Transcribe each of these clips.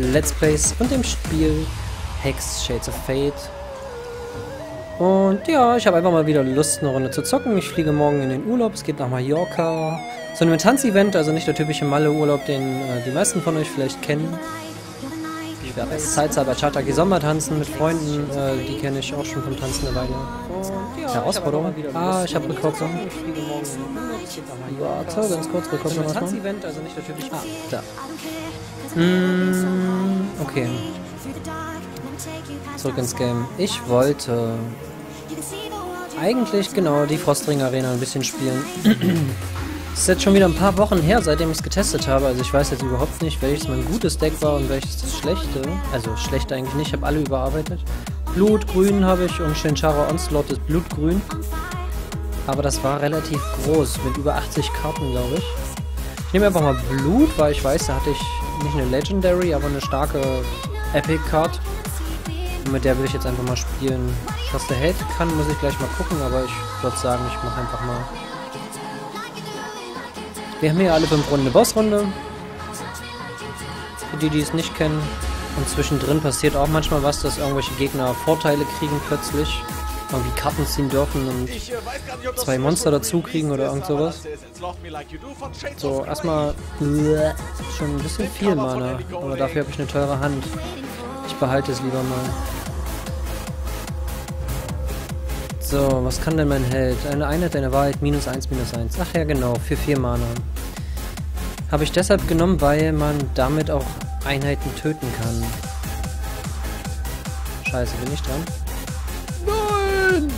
Let's Plays und dem Spiel Hex Shards of Fate. Und ja, ich habe einfach mal wieder Lust, eine Runde zu zocken. Ich fliege morgen in den Urlaub, es geht nach Mallorca. So ein Tanzevent, also nicht der typische Malle-Urlaub, den die meisten von euch vielleicht kennen. Ich werde als Zeitsalber Chataki Sommer tanzen mit Freunden, die kenne ich auch schon vom Tanzen eine Weile. Und ja, Herausforderung. Ich habe Rekopplung. Warte, ganz kurz, Rekopplung was machen. Da. Okay. Zurück ins Game. Ich wollte eigentlich genau die Frostring Arena ein bisschen spielen. Ist jetzt schon wieder ein paar Wochen her, seitdem ich es getestet habe. Also ich weiß jetzt überhaupt nicht, welches mein gutes Deck war und welches das schlechte. Also schlecht eigentlich nicht, ich habe alle überarbeitet. Blutgrün habe ich und Shinshara Onslaught ist Blutgrün. Aber das war relativ groß, mit über 80 Karten, glaube ich. Ich nehme einfach mal Blut, weil ich weiß, da hatte ich nicht eine Legendary, aber eine starke Epic-Card. Mit der will ich jetzt einfach mal spielen. Was der Held kann, muss ich gleich mal gucken, aber ich würde sagen, ich mache einfach mal... Wir haben hier alle 5 Runden eine Bossrunde. Für die, die es nicht kennen. Und zwischendrin passiert auch manchmal was, dass irgendwelche Gegner Vorteile kriegen plötzlich. Irgendwie Karten ziehen dürfen und 2 Monster dazu kriegen oder irgend sowas. So, erstmal... schon ein bisschen viel Mana, aber dafür habe ich eine teure Hand. Ich behalte es lieber mal. So, was kann denn mein Held? Eine Einheit deiner Wahrheit, -1/-1. Ach ja, genau, für 4 Mana. Habe ich deshalb genommen, weil man damit auch Einheiten töten kann. Scheiße, bin ich dran? Nein!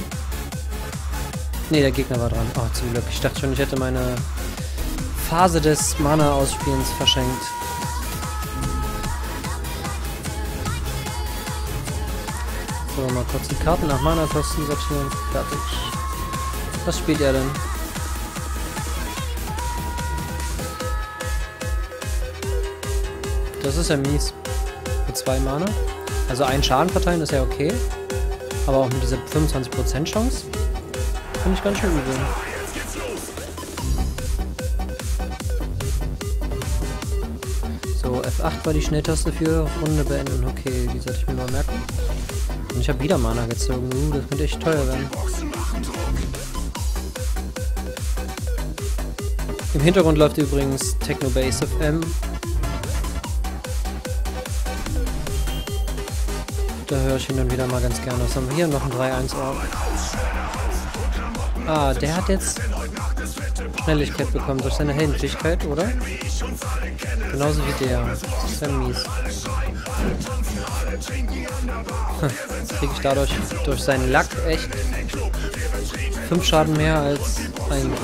Ne, der Gegner war dran. Oh, zum Glück. Ich dachte schon, ich hätte meine Phase des Mana-Ausspielens verschenkt. So, mal kurz die Karten nach Mana-Kosten sortieren. Fertig. Was spielt er denn? Das ist ja mies. Mit 2 Mana. Also einen Schaden verteilen ist ja okay. Aber auch mit dieser 25% Chance finde ich ganz schön übel. So, F8 war die Schnelltaste für Runde beenden. Okay, die sollte ich mir mal merken. Und ich habe wieder Mana gezogen. Das könnte echt teuer werden. Im Hintergrund läuft übrigens Technobase FM. Da höre ich ihn dann wieder mal ganz gerne. Was haben wir hier? Noch ein 3-1 auf. Ah, der hat jetzt Schnelligkeit bekommen durch seine Heldenfähigkeit, oder? Genauso wie der. Das ist ja mies. Kriege ich dadurch durch seinen Lack echt 5 Schaden mehr als eigentlich.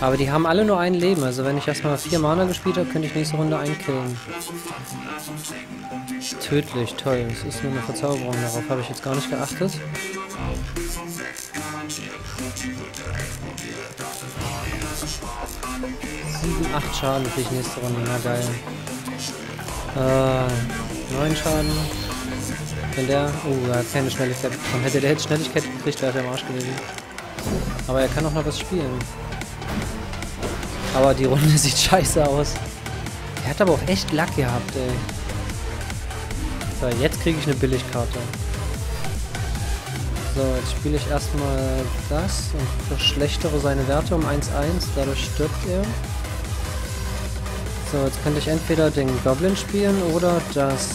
Aber die haben alle nur ein Leben, also wenn ich erstmal 4 Mana gespielt habe, könnte ich nächste Runde einkillen. Tödlich, toll. Das ist nur eine Verzauberung, darauf habe ich jetzt gar nicht geachtet. Sieben, 8 Schaden für die nächste Runde, na geil. 9 Schaden. Wenn der... Oh, er hat keine Schnelligkeit bekommen. Hätte der jetzt Schnelligkeit gekriegt, wäre er im Arsch gewesen. Aber er kann auch noch was spielen. Aber die Runde sieht scheiße aus. Er hat aber auch echt Lack gehabt, ey. So, jetzt kriege ich eine Billigkarte. So, jetzt spiele ich erstmal das und verschlechtere seine Werte um 1-1. Dadurch stirbt er. So, jetzt könnte ich entweder den Goblin spielen oder das.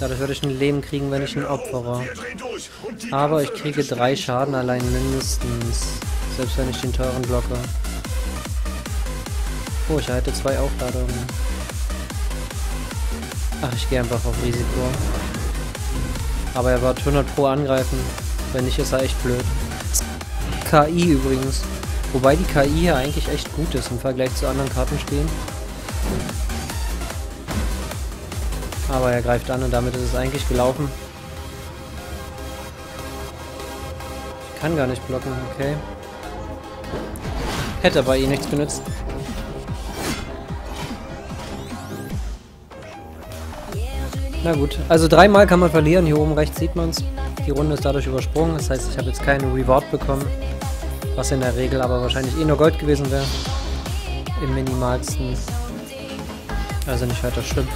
Dadurch würde ich ein Leben kriegen, wenn ich ein Opferer. Aber ich kriege 3 Schaden allein mindestens. Selbst wenn ich den teuren blocke. Oh, ich erhalte 2 Aufladungen. Ach, ich gehe einfach auf Risiko. Aber er wird 100 Pro angreifen. Wenn nicht, ist er echt blöd. KI übrigens. Wobei die KI hier eigentlich echt gut ist im Vergleich zu anderen Kartenspielen. Aber er greift an und damit ist es eigentlich gelaufen. Ich kann gar nicht blocken, okay. Hätte aber eh nichts genützt. Na gut, also 3 Mal kann man verlieren. Hier oben rechts sieht man's. Die Runde ist dadurch übersprungen, das heißt, ich habe jetzt keine Reward bekommen, was in der Regel aber wahrscheinlich eh nur Gold gewesen wäre. Im minimalsten. Also nicht weiter schlimm.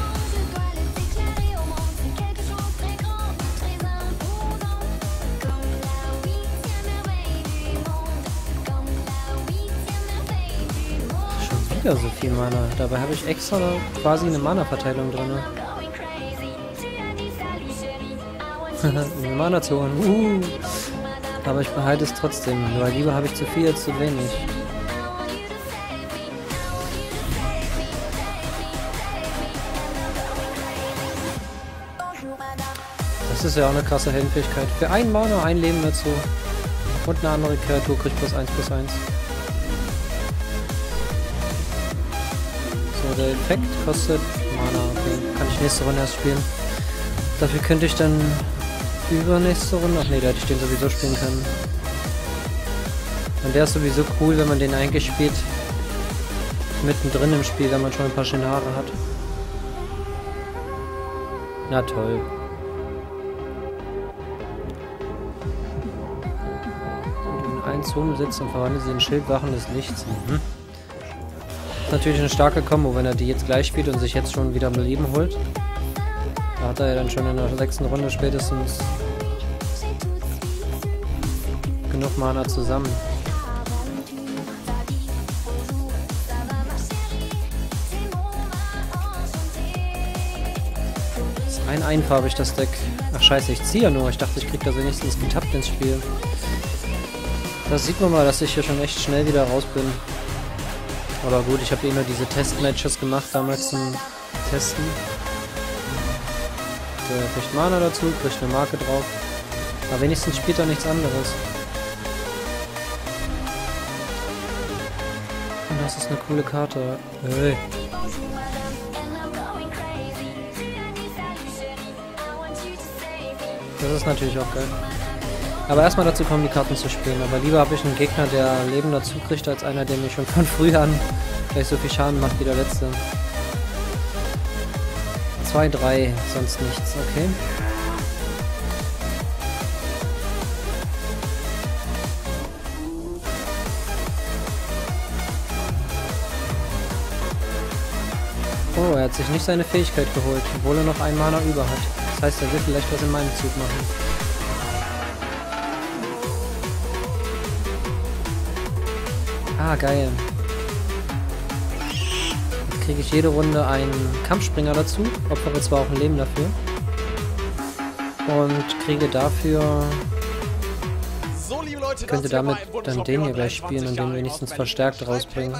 Schon wieder so viel Mana. Dabei habe ich extra quasi eine Mana-Verteilung drin. Mana-Zone. Aber ich behalte es trotzdem, weil lieber habe ich zu viel als zu wenig. Das ist ja auch eine krasse Heldenfähigkeit. Für einen Mana, ein Leben dazu. Und eine andere Kreatur kriegt +1/+1. So, der Effekt kostet Mana. Okay. Kann ich nächste Runde erst spielen. Dafür könnte ich dann übernächste Runde... Ach nee, da hätte ich den sowieso spielen können. Und der ist sowieso cool, wenn man den eigentlich spielt. Mittendrin im Spiel, wenn man schon ein paar schöne Haare hat. Na toll. Zoom sitzt und verwandelt sie in Schildwachen des Lichts. Ist natürlich eine starke Kombo, wenn er die jetzt gleich spielt und sich jetzt schon wieder am Leben holt. Da hat er ja dann schon in der 6. Runde spätestens genug Mana zusammen. Ist rein einfarbig das Deck. Ach scheiße, ich ziehe ja nur. Ich dachte, ich krieg da wenigstens getappt ins Spiel. Das sieht man mal, dass ich hier schon echt schnell wieder raus bin. Aber gut, ich habe eh nur diese Testmatches gemacht, damals zum Testen. Der kriegt Mana dazu, kriegt eine Marke drauf. Aber wenigstens spielt er nichts anderes. Und das ist eine coole Karte. Hey. Das ist natürlich auch geil. Aber erstmal dazu kommen, die Karten zu spielen. Aber lieber habe ich einen Gegner, der Leben dazu kriegt, als einer, der mir schon von früh an gleich so viel Schaden macht wie der letzte. 2, 3, sonst nichts, okay. Oh, er hat sich nicht seine Fähigkeit geholt, obwohl er noch einen Mana über hat. Das heißt, er will vielleicht was in meinem Zug machen. Ah, geil. Jetzt kriege ich jede Runde einen Kampfspringer dazu, opfere zwar auch ein Leben dafür. Und kriege dafür... So, liebe Leute, könnte damit dann den hier gleich spielen und den wenigstens verstärkt rausbringen.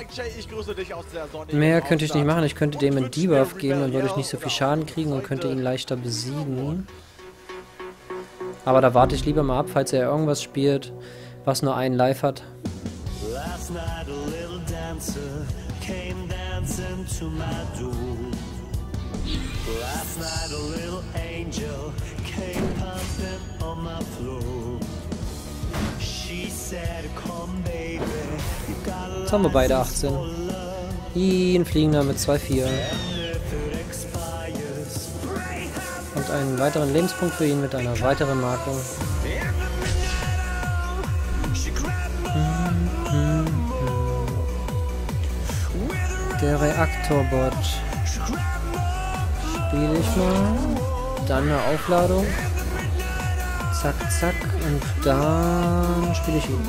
Mehr könnte ich nicht machen, ich könnte dem in Debuff gehen, dann würde ich nicht so viel Schaden kriegen und könnte ihn leichter besiegen. Aber da warte ich lieber mal ab, falls er irgendwas spielt, was nur einen Life hat. Jetzt haben wir beide 18. Ihn fliegen da mit 2-4. Und einen weiteren Lebenspunkt für ihn mit einer weiteren Marke. Der Reaktorbot. Spiele ich mal. Dann eine Aufladung. Zack, zack. Und dann spiele ich ihn.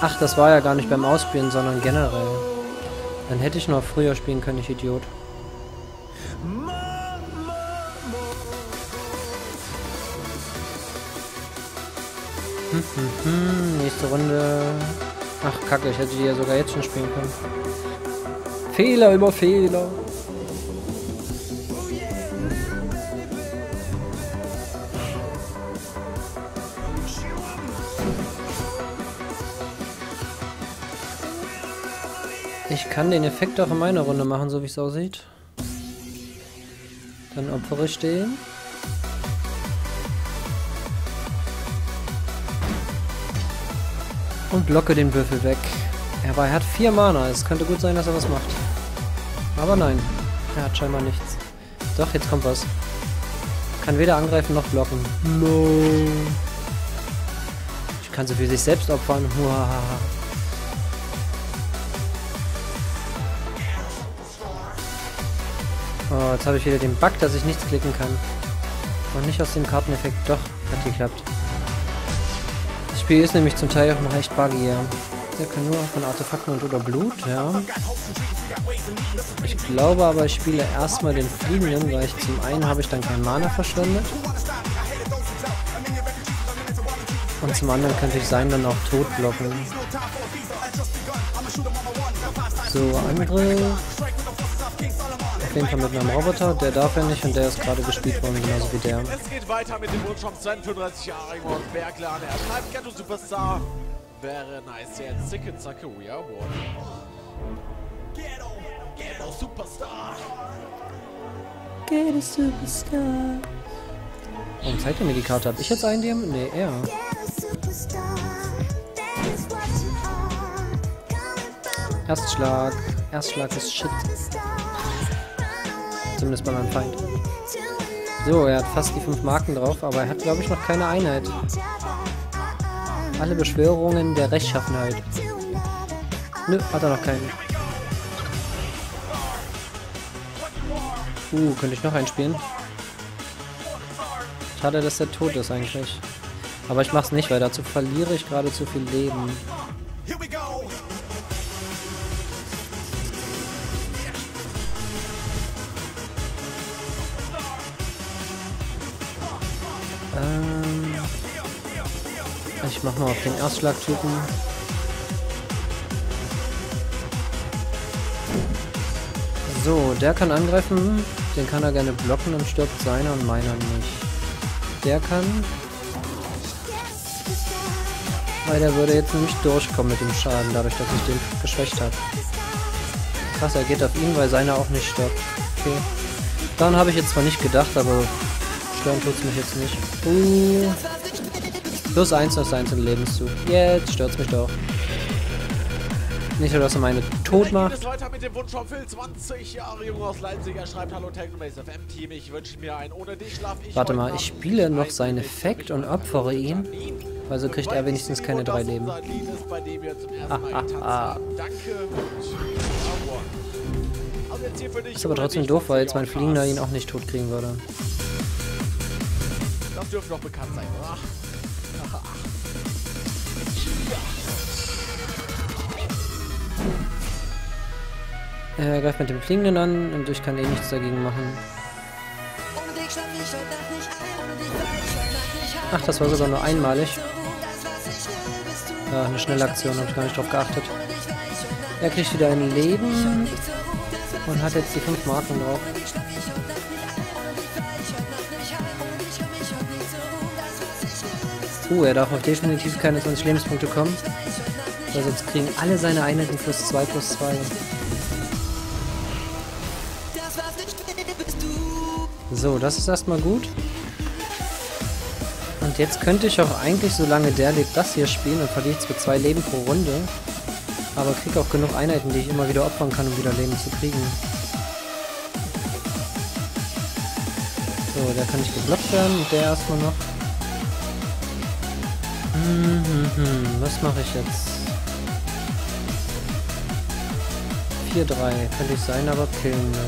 Ach, das war ja gar nicht beim Ausspielen, sondern generell. Dann hätte ich noch früher spielen können, ich Idiot. Nächste Runde... Ach, kacke, ich hätte die ja sogar jetzt schon spielen können. Fehler über Fehler. Ich kann den Effekt auch in meiner Runde machen, so wie es aussieht. Dann opfere ich den. Und blocke den Würfel weg. Aber er hat 4 Mana, es könnte gut sein, dass er was macht. Aber nein. Er hat scheinbar nichts. Doch, jetzt kommt was. Kann weder angreifen noch blocken. No. Ich kann so viel sich selbst opfern. Wow. Oh, jetzt habe ich wieder den Bug, dass ich nichts klicken kann. Und nicht aus dem Karteneffekt. Doch, hat geklappt. Das Spiel ist nämlich zum Teil auch noch recht buggy, ja. Der kann nur von Artefakten und oder Blut, ja. Ich glaube aber, ich spiele erstmal den Fliegenden, weil ich zum einen habe ich dann kein Mana verschwendet. Und zum anderen könnte ich sein dann auch tot blocken. So, Angriff. Auf jeden Fall mit meinem Roboter, der darf ja nicht und der ist gerade gespielt worden, genauso wie der. Es geht weiter mit dem Wunschkampf 32 Jahre und Berglane. Er bleibt Ghetto Superstar. Wäre nice jetzt. Zicke Zacke, we are one. Ghetto Superstar. Ghetto Superstar. Warum zeigt er mir die Karte? Hab ich jetzt einen Diamant? Nee, er. Erstschlag. Erstschlag ist shit. Zumindest bei meinem Feind. So, er hat fast die 5 Marken drauf, aber er hat, glaube ich, noch keine Einheit. Alle Beschwörungen der Rechtschaffenheit. Nö, hat er noch keinen. Könnte ich noch einspielen? Schade, dass der tot ist eigentlich. Aber ich mach's nicht, weil dazu verliere ich gerade zu viel Leben. Ich mach mal auf den Erstschlagtypen. So, der kann angreifen. Den kann er gerne blocken und stirbt seiner und meiner nicht. Der kann... Weil der würde jetzt nämlich durchkommen mit dem Schaden, dadurch, dass ich den geschwächt habe. Krass, er geht auf ihn, weil seiner auch nicht stirbt. Okay. Daran habe ich jetzt zwar nicht gedacht, aber... Stören tut's mich jetzt nicht. Plus 1 aus seinem Lebenszug. Jetzt stört's mich doch. Nicht nur, dass er meine tot macht. Weiter mit dem Wunsch von Phil, 20 Jahre jung aus Leipzig. Er schreibt: Hallo Technobase FM Team, ich wünsche mir ein ohne dich schlaf ich. Warte mal, ich spiele noch seinen Effekt und opfere ihn. Also kriegt er wenigstens keine 3 Leben. Ist aber trotzdem doof, weil jetzt mein Fliegender ihn auch nicht tot kriegen würde. Das dürfte doch bekannt sein, oder? Er greift mit dem Fliegenden an und ich kann eh nichts dagegen machen. Ach, das war sogar nur einmalig. Ja, eine schnelle Aktion, habe ich gar nicht drauf geachtet. Er kriegt wieder ein Leben und hat jetzt die 5 Marken drauf. Er darf auch definitiv keine 20 Lebenspunkte kommen. Weil sonst kriegen alle seine Einheiten +2/+2. So, das ist erstmal gut. Und jetzt könnte ich auch eigentlich, solange der lebt, das hier spielen und verliere ich zwar 2 Leben pro Runde, aber kriege auch genug Einheiten, die ich immer wieder opfern kann, um wieder Leben zu kriegen. So, der kann nicht geblockt werden und der erstmal noch. Was mache ich jetzt? 4-3. Könnte ich sein, aber killen. Ne?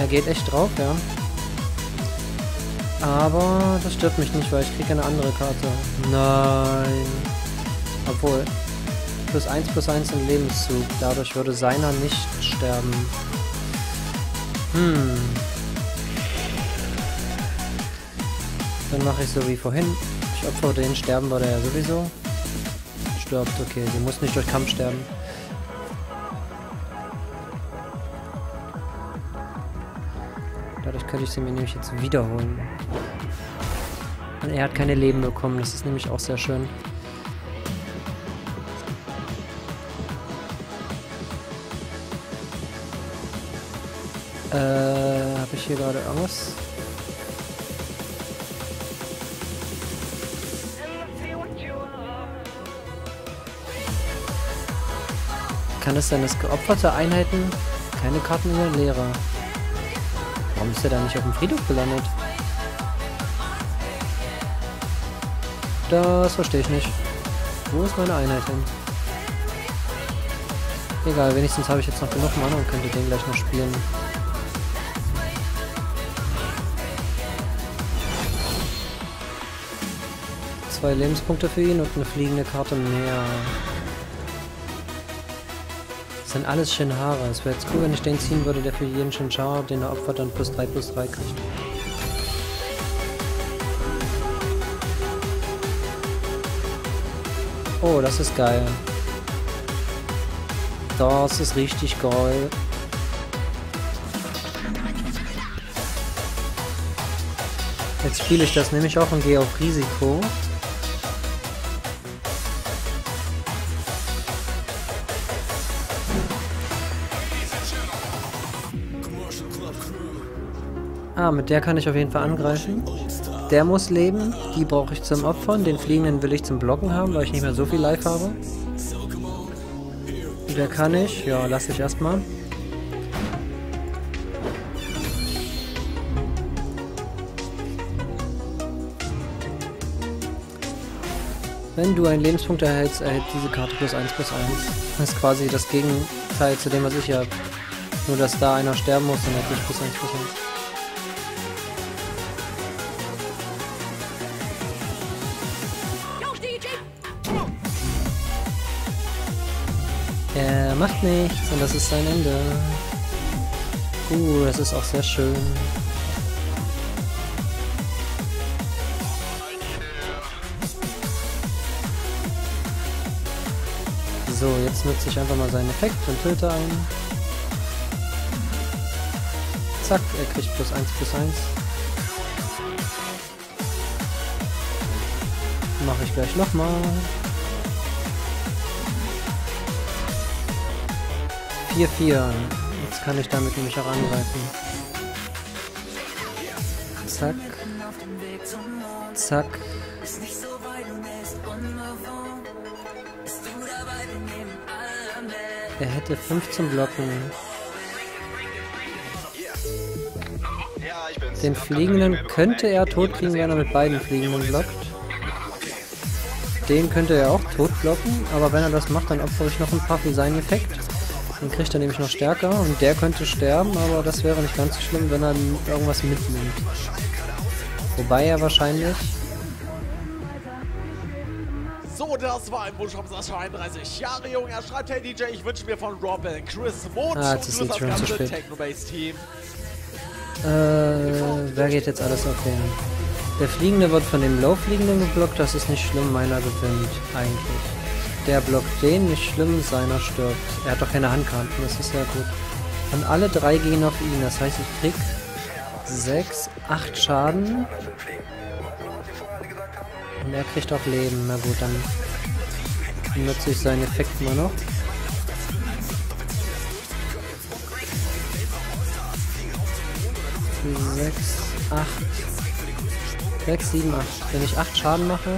Er geht echt drauf, ja. Aber das stört mich nicht, weil ich kriege eine andere Karte. Nein. Obwohl. +1/+1 im Lebenszug. Dadurch würde seiner nicht sterben. Dann mache ich so wie vorhin. Ich opfere den, sterben würde er ja sowieso. Stirbt, okay. Sie muss nicht durch Kampf sterben. Dadurch könnte ich sie mir nämlich jetzt wiederholen. Und er hat keine Leben bekommen, das ist nämlich auch sehr schön. Habe ich hier gerade irgendwas? Kann es sein, dass geopferte Einheiten keine Karten mehr leere? Warum ist er da nicht auf dem Friedhof gelandet? Das verstehe ich nicht. Wo ist meine Einheit hin? Egal, wenigstens habe ich jetzt noch genug Mana und könnte den gleich noch spielen. Zwei Lebenspunkte für ihn und eine fliegende Karte mehr. Das sind alles Shinshara. Es wäre jetzt cool, wenn ich den ziehen würde, der für jeden Shinshara, den er opfert, dann +3/+3 kriegt. Oh, das ist geil. Das ist richtig geil. Jetzt spiele ich das nämlich auch und gehe auf Risiko. Ah, mit der kann ich auf jeden Fall angreifen. Der muss leben, die brauche ich zum Opfern, den Fliegenden will ich zum Blocken haben, weil ich nicht mehr so viel Life habe. Der kann ich, ja, lasse ich erstmal. Wenn du einen Lebenspunkt erhältst, erhält diese Karte +1/+1. Das ist quasi das Gegenteil zu dem, was ich habe. Nur, dass da einer sterben muss, dann hätte ich +1/+1. Er macht nichts und das ist sein Ende. Das ist auch sehr schön. So, jetzt nutze ich einfach mal seinen Effekt und töte einen. Zack, er kriegt +1/+1. Mache ich gleich nochmal. Jetzt kann ich damit nämlich auch angreifen. Zack. Zack. Er hätte 5 zum Blocken. Den Fliegenden könnte er tot kriegen, wenn er mit beiden Fliegenden blockt. Den könnte er auch tot blocken, aber wenn er das macht, dann opfere ich noch ein paar für seinen Effekt. Den kriegt er nämlich noch stärker und der könnte sterben, aber das wäre nicht ganz so schlimm, wenn er irgendwas mitnimmt. Wobei er wahrscheinlich... So, das war ein Wunsch von Sascha, 31 Jahre jung. Er schreibt, hey DJ, ich wünsche mir von Rob und Chris Mond und das ganze Technobase-Team. Wer geht jetzt alles auf den? Der Fliegende wird von dem Low-Fliegenden geblockt, das ist nicht schlimm, meiner gewinnt eigentlich. Der blockt den, nicht schlimm, seiner stirbt. Er hat doch keine Handkarten, das ist ja gut. Und alle 3 gehen auf ihn, das heißt ich krieg 8 Schaden. Und er kriegt auch Leben, na gut, dann nutze ich seinen Effekt mal noch. Wenn ich 8 Schaden mache...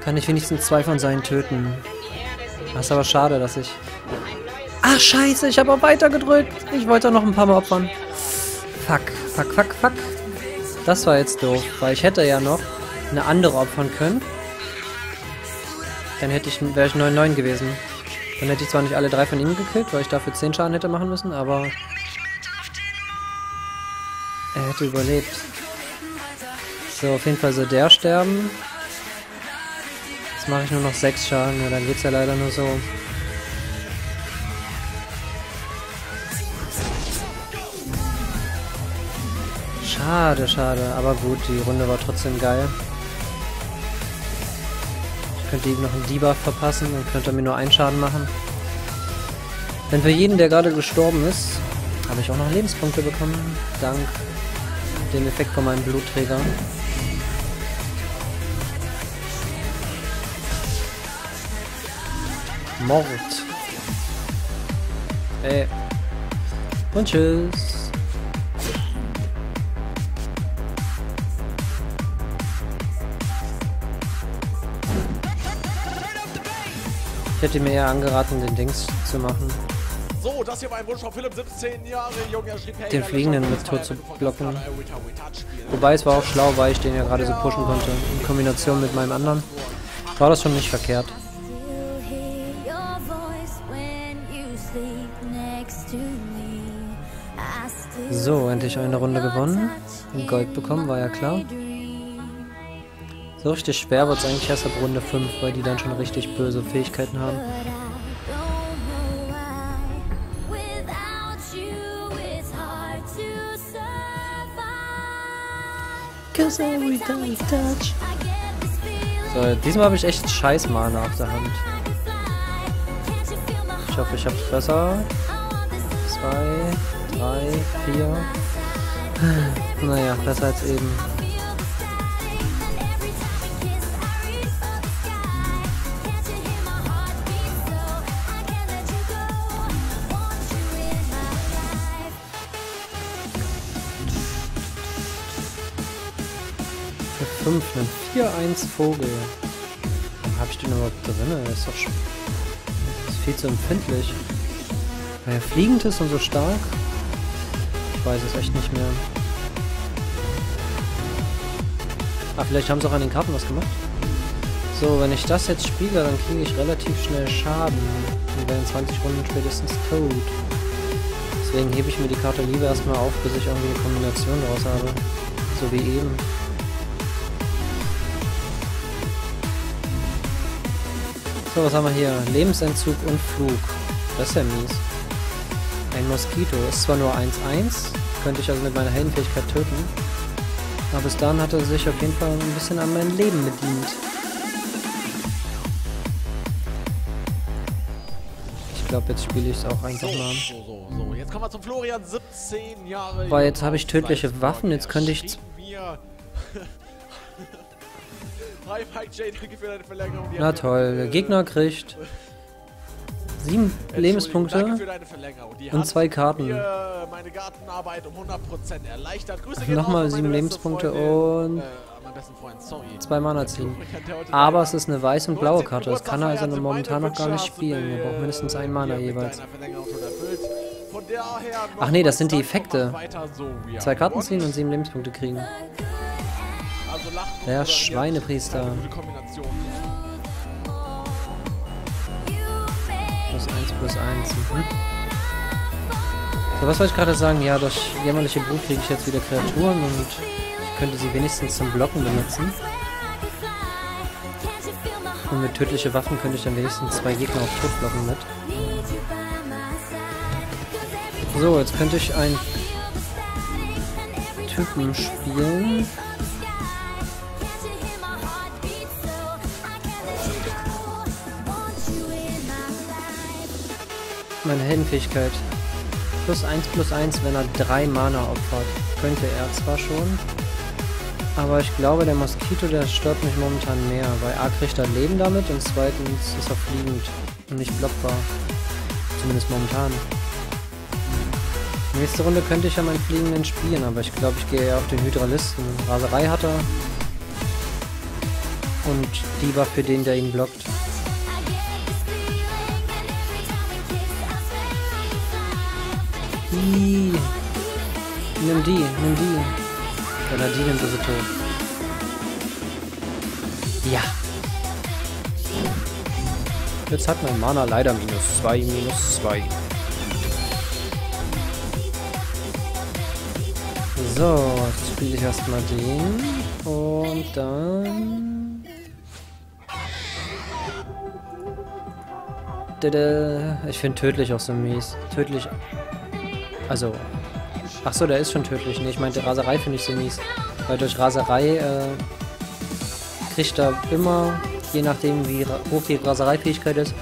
Kann ich wenigstens 2 von seinen töten. Das ist aber schade, dass ich... Ach, scheiße, ich habe auch weiter gedrückt. Ich wollte auch noch ein paar Mal opfern. Fuck. Das war jetzt doof, weil ich hätte ja noch eine andere opfern können. Dann hätte ich, wäre ich 9/9 gewesen. Dann hätte ich zwar nicht alle 3 von ihnen gekillt, weil ich dafür 10 Schaden hätte machen müssen, aber... Er hätte überlebt. So, auf jeden Fall soll der sterben. Mache ich nur noch 6 Schaden, ja, dann geht's ja leider nur so. Schade, aber gut, die Runde war trotzdem geil. Ich könnte ihm noch einen Debuff verpassen und könnte mir nur einen Schaden machen. Denn für jeden, der gerade gestorben ist, habe ich auch noch Lebenspunkte bekommen, dank dem Effekt von meinem Blutträger. Mord. Ey. Und tschüss. Ich hätte mir eher angeraten, den Dings zu machen. So, das hier war ein Wunsch von Philipp, 17 Jahre jung, er schrieb, hey, den fliegenden mit Tod zu blocken. Wobei es war auch schlau, weil ich den ja gerade so pushen konnte. In Kombination mit meinem anderen war das schon nicht verkehrt. So, endlich eine Runde gewonnen. Gold bekommen, war ja klar. So richtig schwer wird es eigentlich erst ab Runde 5, weil die dann schon richtig böse Fähigkeiten haben. So, diesmal habe ich echt scheiß Mana auf der Hand. Ich hoffe, ich hab's besser. 2, 3, 4. Naja, besser als eben. Für 5, einen 4-1 Vogel. Warum hab ich den überhaupt drin? Das ist doch schon. Das ist viel zu empfindlich. Weil er fliegend ist und so stark. Ich weiß es echt nicht mehr. Ah, vielleicht haben sie auch an den Karten was gemacht. So, wenn ich das jetzt spiele, dann kriege ich relativ schnell Schaden. Und wären 20 Runden spätestens tot. Deswegen hebe ich mir die Karte lieber erstmal auf, bis ich irgendwie eine Kombination draus habe. So wie eben. So, was haben wir hier? Lebensentzug und Flug. Das ist ja mies. Ein Moskito. Ist zwar nur 1-1, könnte ich also mit meiner Heldenfähigkeit töten. Aber bis dahin hat er sich auf jeden Fall ein bisschen an meinem Leben bedient. Ich glaube, jetzt spiele ich es auch einfach mal. So, jetzt kommen wir zum Florian, 17 Jahre. Weil jetzt habe ich tödliche Waffen, jetzt könnte ich... Hi, Mike J, danke für deine Verlängerung. Na toll, der Gegner kriegt 7 Lebenspunkte und 2 Karten. Meine Gartenarbeit um 100% erleichtert. Nochmal 7 Lebenspunkte und 2 Mana ziehen. Aber es ist eine weiße und blaue Karte, das kann er also momentan noch gar nicht spielen. Wir brauchen mindestens 1 Mana jeweils. Ach nee, das sind die Effekte. 2 Karten ziehen und 7 Lebenspunkte kriegen. Der Schweinepriester. +1/+1. Mhm. So, was wollte ich gerade sagen? Ja, durch jämmerliche Brut kriege ich jetzt wieder Kreaturen und ich könnte sie wenigstens zum Blocken benutzen. Und mit tödlichen Waffen könnte ich dann wenigstens 2 Gegner auf Tod blocken mit. So, jetzt könnte ich einen Typen spielen. Meine Heldenfähigkeit. +1/+1, wenn er 3 Mana opfert. Könnte er zwar schon, aber ich glaube, der Moskito, der stört mich momentan mehr, weil A kriegt er Leben damit und zweitens ist er fliegend und nicht blockbar. Zumindest momentan. Nächste Runde könnte ich ja meinen Fliegenden spielen, aber ich glaube, ich gehe eher auf den Hydralisten. Raserei hat er und lieber für den, der ihn blockt. Nimm die. Oder die nimmt, ist sie tot. Ja. Jetzt hat mein Mana leider -2/-2. So, jetzt spiele ich erstmal den. Und dann... Ich finde tödlich auch so mies. Tödlich... Also, achso, der ist schon tödlich. Nee, ich meinte, Raserei finde ich so mies. Weil durch Raserei kriegt er immer, je nachdem wie hoch die Rasereifähigkeit ist,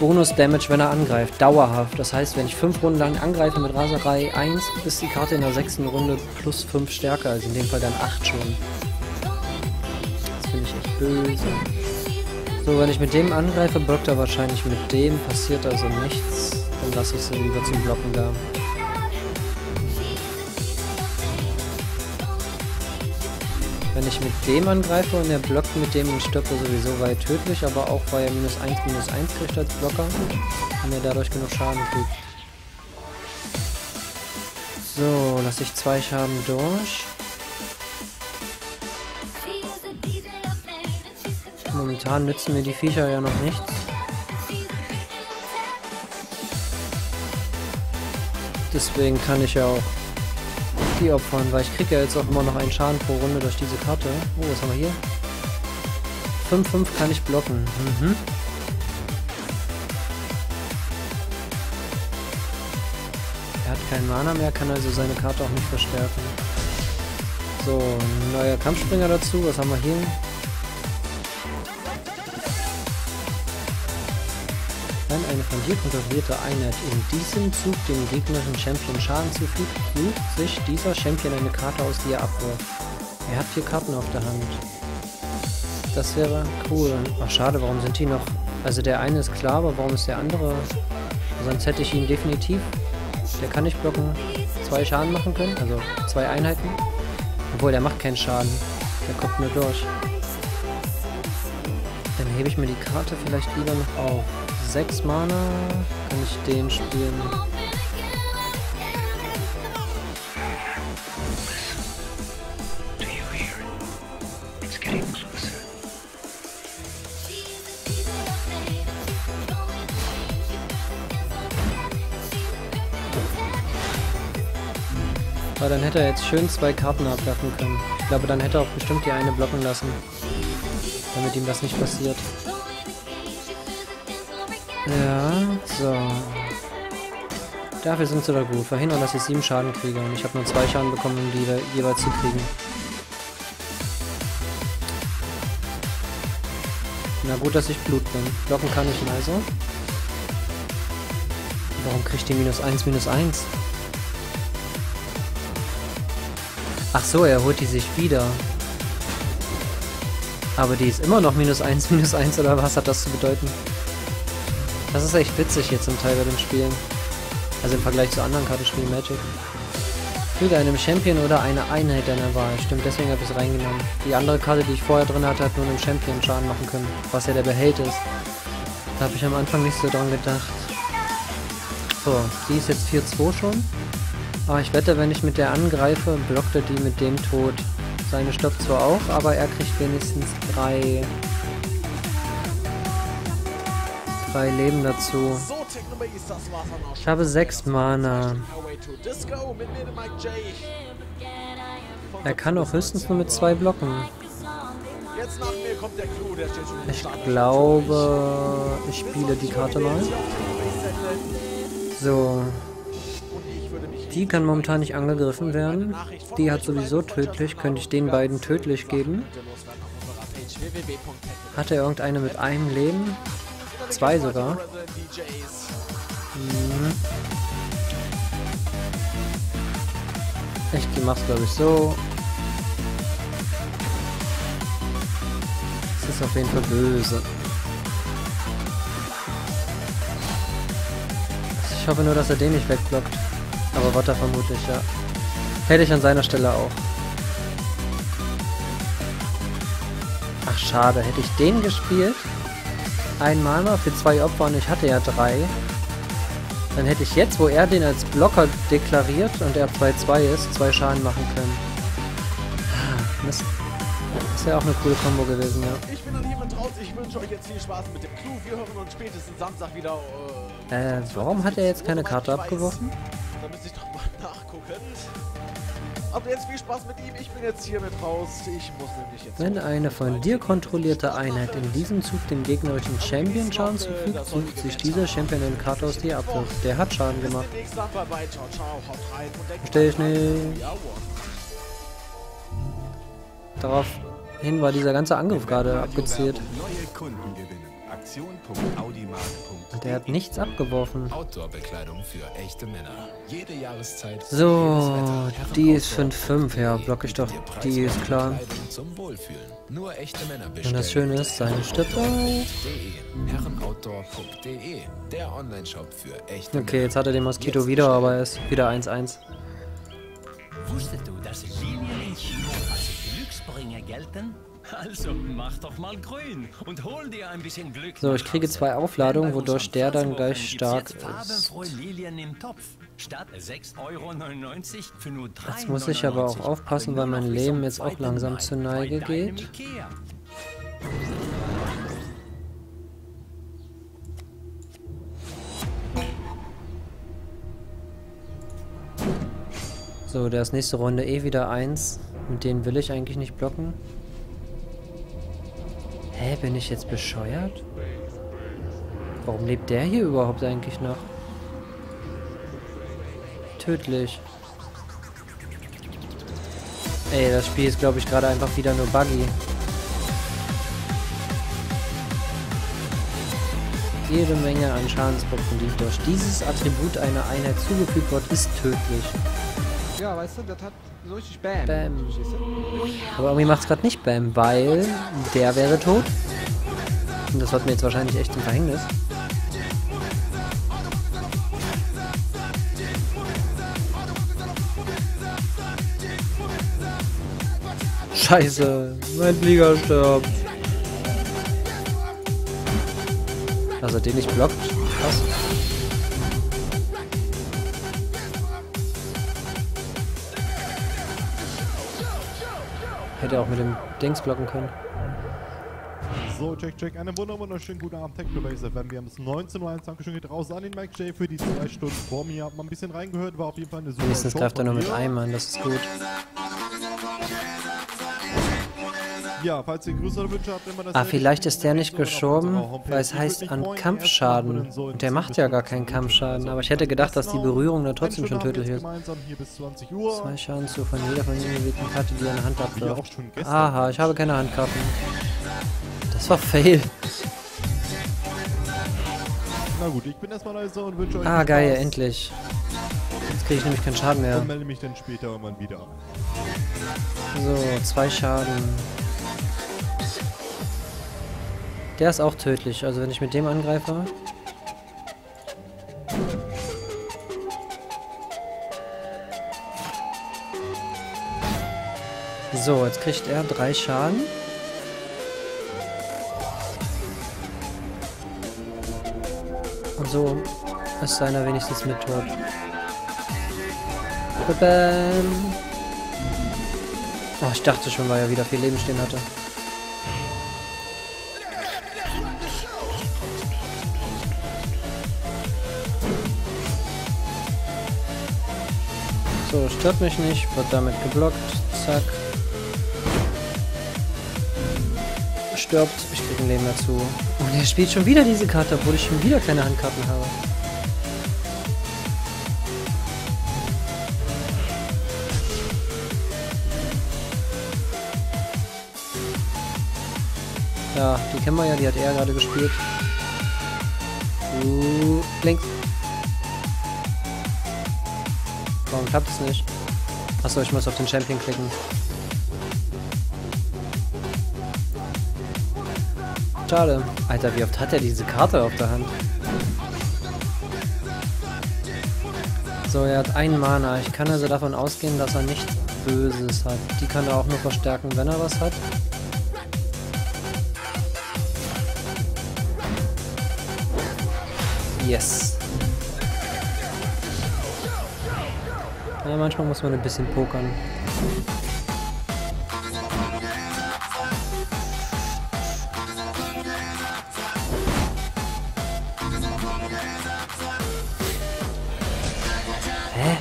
Bonus-Damage, wenn er angreift. Dauerhaft. Das heißt, wenn ich 5 Runden lang angreife mit Raserei 1, ist die Karte in der 6. Runde +5 stärker. Also in dem Fall dann 8 schon. Das finde ich echt böse. So, wenn ich mit dem angreife, blockt er wahrscheinlich mit dem, passiert also nichts. Dann lasse ich sie lieber zum Blocken da. Wenn ich mit dem angreife und er blockt mit dem und stirbt er sowieso, war er tödlich, aber auch weil er -1/-1 kriegt als Blocker und er dadurch genug Schaden kriegt. So, lasse ich 2 Schaden durch. Momentan nützen mir die Viecher ja noch nichts. Deswegen kann ich ja auch die opfern, weil ich kriege ja jetzt auch immer noch einen Schaden pro Runde durch diese Karte. Oh, was haben wir hier? 5-5 kann ich blocken. Mhm. Er hat keinen Mana mehr, kann also seine Karte auch nicht verstärken. So, neuer Kampfspringer dazu. Was haben wir hier? Wenn eine von dir kontrollierte Einheit in diesem Zug dem gegnerischen Champion Schaden zufügt, sucht sich dieser Champion eine Karte aus, die er abwirft. Er hat 4 Karten auf der Hand. Das wäre cool. Ach schade, warum sind die noch... Also der eine ist klar, aber warum ist der andere... Sonst hätte ich ihn definitiv... Der kann nicht blocken. 2 Schaden machen können, also 2 Einheiten. Obwohl, der macht keinen Schaden. Der kommt nur durch. Dann hebe ich mir die Karte vielleicht lieber noch auf. 6 Mana, kann ich den spielen. Aber dann hätte er jetzt schön 2 Karten abwerfen können. Ich glaube, dann hätte er auch bestimmt die eine blocken lassen, damit ihm das nicht passiert. Ja, so. Dafür sind sie da gut. Verhindern, dass ich 7 Schaden kriege. Und ich habe nur 2 Schaden bekommen, um die jeweils zu kriegen. Na gut, dass ich Blut bin. Blocken kann ich ihn also. Warum kriegt die -1/-1? Ach so, er holt die sich wieder. Aber die ist immer noch -1/-1, oder was hat das zu bedeuten? Das ist echt witzig hier zum Teil bei den Spielen. Also im Vergleich zu anderen Kartenspielen Magic. Füge einem Champion oder eine Einheit deiner Wahl. Stimmt, deswegen habe ich es reingenommen. Die andere Karte, die ich vorher drin hatte, hat nur einem Champion Schaden machen können, was ja der Beheld ist. Da habe ich am Anfang nicht so dran gedacht. So, die ist jetzt 4-2 schon. Aber ich wette, wenn ich mit der angreife, blockt er die mit dem Tod. Seine stoppt zwar auch, aber er kriegt wenigstens 3 Leben dazu. Ich habe 6 Mana. Er kann auch höchstens nur mit 2 blocken. Ich glaube, ich spiele die Karte mal. So. Die kann momentan nicht angegriffen werden. Die hat sowieso tödlich. Könnte ich den beiden tödlich geben? Hat er irgendeine mit einem Leben? 2 sogar. Ich mach's glaube ich so. Das ist auf jeden Fall böse. Ich hoffe nur, dass er den nicht wegblockt. Aber Watter vermutlich, ja. Hätte ich an seiner Stelle auch. Ach schade, hätte ich den gespielt? Ein Mana für 2 Opfer und ich hatte ja 3. Dann hätte ich jetzt, wo er den als Blocker deklariert und er 2/2 ist, 2 Schaden machen können. Mist. Das wäre auch eine coole Kombo gewesen, ja. Ich bin dann hiermit raus. Ich wünsche euch jetzt viel Spaß mit dem Clou. Wir hören uns spätestens Samstag wieder. Warum hat er jetzt keine Karte abgeworfen? Da müsste ich doch mal nachgucken. Aber jetzt viel Spaß mit ihm, ich bin jetzt hier mit raus, ich muss nämlich jetzt... Wenn eine von dir kontrollierte Einheit in diesem Zug dem gegnerischen Champion Schaden zufügt, sucht sich dieser Champion eine Karte aus, die er abwirft. Der hat Schaden gemacht. Verstehe ich nicht. Daraufhin war dieser ganze Angriff gerade abgezielt. Der hat nichts abgeworfen. Outdoor-Bekleidung für echte Männer. Jede Jahreszeit. So, die ist 5,5. Ja, block ich doch. Die ist klar. Und das Schöne ist, seine Stippe. Okay, jetzt hat er den Moskito wieder, aber er ist wieder 1-1. Wusstest du, dass Linien in China als Glücksbringer gelten? Also mach doch mal grün und hol dir ein bisschen Glück. So, ich kriege 2 Aufladungen, wodurch der dann gleich stark ist. Jetzt muss ich aber auch aufpassen, weil mein Leben jetzt auch langsam zur Neige geht. So, der ist nächste Runde eh wieder 1. Mit denen will ich eigentlich nicht blocken. Hä, bin ich jetzt bescheuert? Warum lebt der hier überhaupt eigentlich noch? Tödlich. Ey, das Spiel ist, glaube ich, gerade einfach wieder nur buggy. Jede Menge an Schadenspunkten, die durch dieses Attribut einer Einheit zugefügt wird, ist tödlich. Ja, weißt du, das hat so richtig Bam. Bam. Aber irgendwie macht es gerade nicht Bam, weil der wäre tot. Und das wird mir jetzt wahrscheinlich echt zum Verhängnis. Scheiße, mein Flieger stirbt. Dass er den nicht blockt, krass. Hätte auch mit dem Dings blocken können. So, check. Einen wunderschönen guten Abend, Technobase FM. Wir haben es 19:01. Dankeschön geht raus an den Mike J für die 2 Stunden vor mir. Hab mal ein bisschen reingehört, war auf jeden Fall eine super. Nächstes greift er nur mit einem an, das ist gut. Ja, falls ihr Grüße oder Wünsche habt, immer das. Ah, vielleicht ist der nicht geschoben, weil es heißt an Kampfschaden. Und der macht ja gar keinen Kampfschaden, aber ich hätte gedacht, dass die Berührung da trotzdem schon tödlich ist. 2 Schaden zu von jeder von ihnen gewählten Karte, die eine Hand abwirft. Aha, ich habe keine Handkarten. Das war Fail. Na gut, ich bin erstmal leise und wünsche euch. Ah, geil, endlich. Jetzt kriege ich nämlich keinen Schaden mehr. Und melde mich dann später irgendwann wieder. So, 2 Schaden. Der ist auch tödlich, also wenn ich mit dem angreife. So, jetzt kriegt er 3 Schaden. Und so ist seiner wenigstens mit tot. Bam! Oh, ich dachte schon, weil er wieder viel Leben stehen hatte. So, stört mich nicht, wird damit geblockt, zack. Stirbt, ich krieg ein Leben dazu. Und er spielt schon wieder diese Karte, obwohl ich schon wieder keine Handkarten habe. Ja, die kennen wir ja, die hat er gerade gespielt. Links. Warum klappt es nicht? Achso, ich muss auf den Champion klicken. Schade. Alter, wie oft hat er diese Karte auf der Hand? So, er hat einen Mana. Ich kann also davon ausgehen, dass er nichts Böses hat. Die kann er auch nur verstärken, wenn er was hat. Yes. Ja, manchmal muss man ein bisschen pokern. Hä?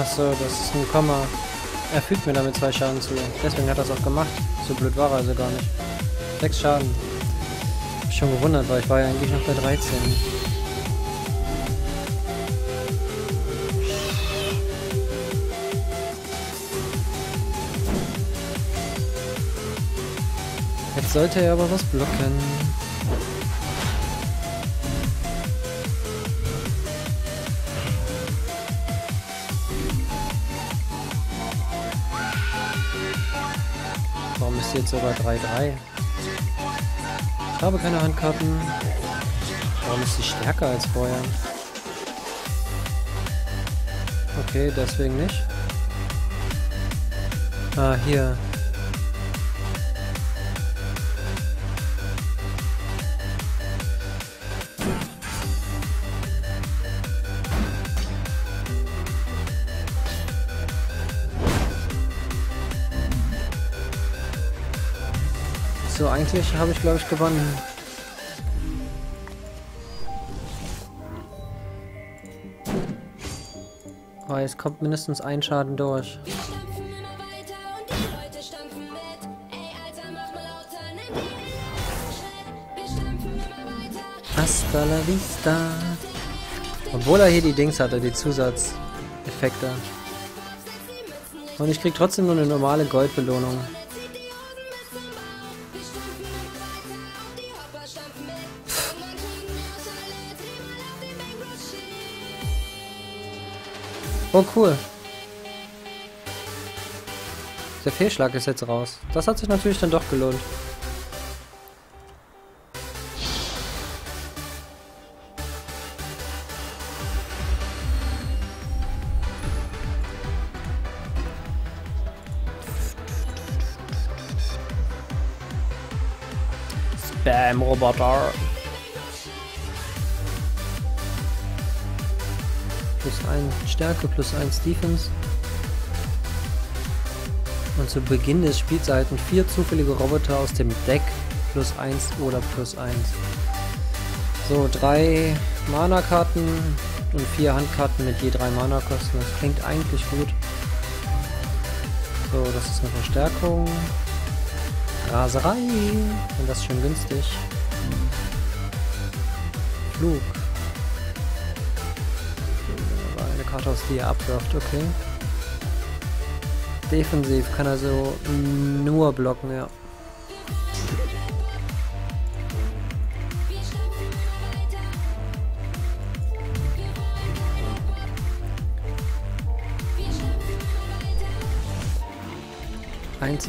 Achso, das ist ein Komma. Er fügt mir damit 2 Schaden zu. Deswegen hat er es auch gemacht. So blöd war er also gar nicht. 6 Schaden. Hab ich schon gewundert, weil ich war ja eigentlich noch bei 13. Jetzt sollte er aber was blocken. Warum ist jetzt sogar 3-3? Ich habe keine Handkarten. Warum ist sie stärker als vorher? Okay, deswegen nicht. Ah, hier. So, eigentlich habe ich, glaube ich, gewonnen. Oh, jetzt kommt mindestens ein Schaden durch. Hasta la vista. Obwohl er hier die Dings hatte, die Zusatzeffekte. Und ich krieg trotzdem nur eine normale Goldbelohnung. Oh cool. Der Fehlschlag ist jetzt raus. Das hat sich natürlich dann doch gelohnt. Spam Roboter. +1 Stärke, +1 Defense. Und zu Beginn des Spiels erhalten 4 zufällige Roboter aus dem Deck +1 oder +1. So, 3 Mana-Karten und 4 Handkarten mit je 3 Mana-Kosten. Das klingt eigentlich gut. So, das ist eine Verstärkung. Raserei. Und das ist schon günstig. Flug. Aus die er abwirft, okay. Defensiv kann er so nur blocken, ja. Eins, eins.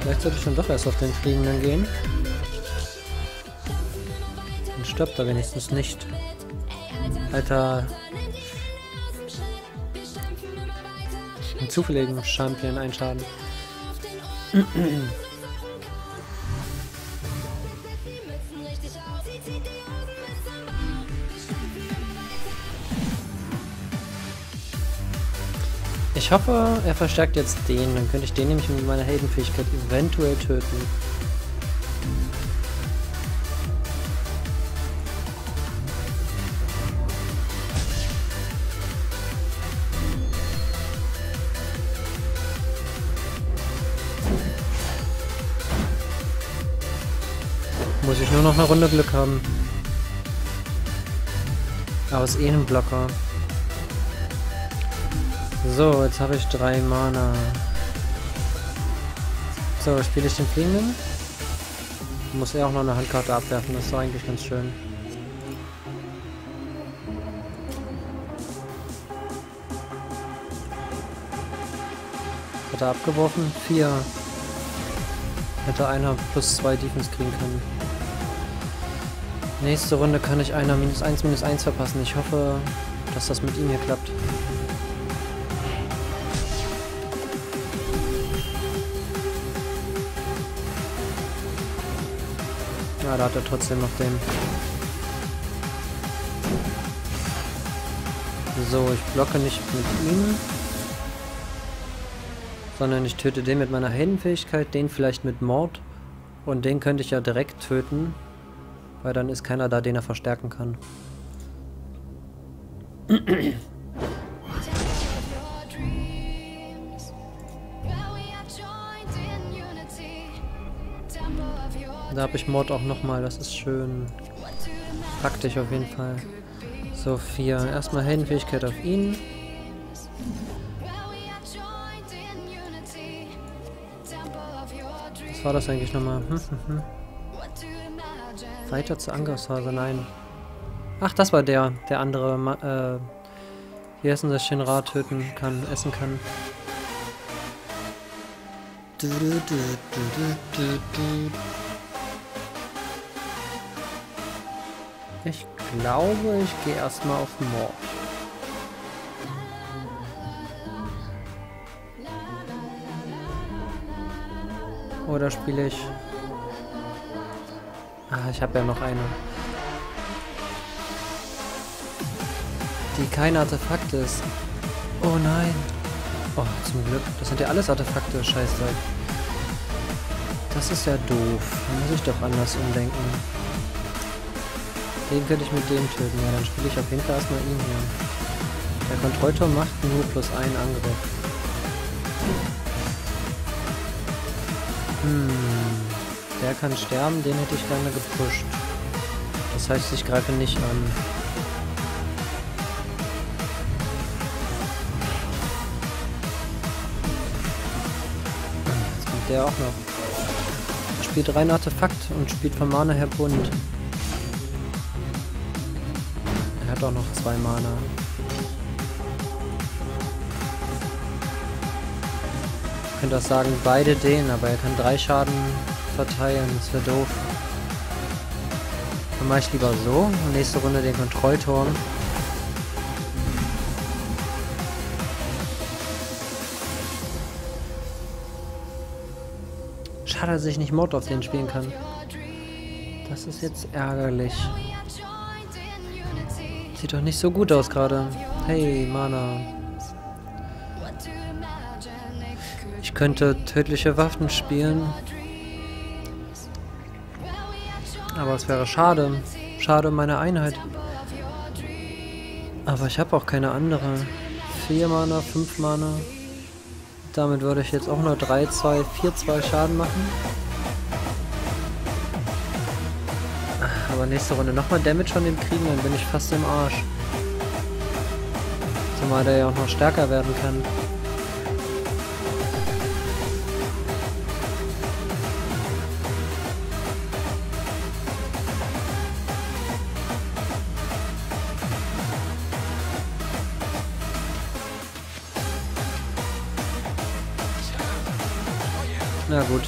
Vielleicht sollte ich dann doch erst auf den Fliegenden gehen. Dann stirbt er wenigstens nicht. Alter. Ein zufälligen Champion einen Schaden. Ich hoffe, er verstärkt jetzt den, dann könnte ich den nämlich mit meiner Heldenfähigkeit eventuell töten. Muss ich nur noch eine Runde Glück haben. Aus einem Blocker. So, jetzt habe ich 3 Mana. So, spiele ich den Fliegenden. Muss er auch noch eine Handkarte abwerfen, das ist eigentlich ganz schön. Hat er abgeworfen? 4. Hätte einer +2 Defense kriegen können. Nächste Runde kann ich einer -1/-1 verpassen. Ich hoffe, dass das mit ihm hier klappt. Ja, da hat er trotzdem noch den. So, ich blocke nicht mit ihm, sondern ich töte den mit meiner Heldenfähigkeit, den vielleicht mit Mord. Und den könnte ich ja direkt töten, weil dann ist keiner da, den er verstärken kann. Da habe ich Mord auch nochmal, das ist schön praktisch auf jeden Fall. So, 4. Erstmal Heldenfähigkeit auf ihn. Was war das eigentlich nochmal? Weiter zur Angriffsphase, nein. Ach, das war der andere, hier ist unser Shinra töten kann, essen kann. Ich glaube, ich gehe erstmal auf Mord. Oder spiele ich... Ah, ich habe ja noch eine. Die kein Artefakt ist. Oh nein. Oh, zum Glück. Das sind ja alles Artefakte, Scheiße. Das ist ja doof. Da muss ich doch anders umdenken. Den könnte ich mit dem töten. Ja, dann spiele ich auf jeden Fall erstmal ihn hier. Der Kontrollturm macht nur +1 Angriff. Der kann sterben, den hätte ich gerne gepusht. Das heißt, ich greife nicht an. Jetzt kommt der auch noch. Er spielt rein Artefakt und spielt von Mana her bunt. Er hat auch noch 2 Mana. Ich könnte auch sagen, beide den, aber er kann 3 Schaden verteilen, das wäre doof. Dann mache ich lieber so, nächste Runde den Kontrollturm. Schade, dass ich nicht Mod auf den spielen kann. Das ist jetzt ärgerlich. Sieht doch nicht so gut aus gerade. Hey, Mana. Ich könnte tödliche Waffen spielen. Aber es wäre schade. Schade um meine Einheit. Aber ich habe auch keine andere. 4 Mana, 5 Mana. Damit würde ich jetzt auch nur 3, 2, 4, 2 Schaden machen. Aber nächste Runde nochmal Damage von dem kriegen, dann bin ich fast im Arsch. Zumal der ja auch noch stärker werden kann. Na gut.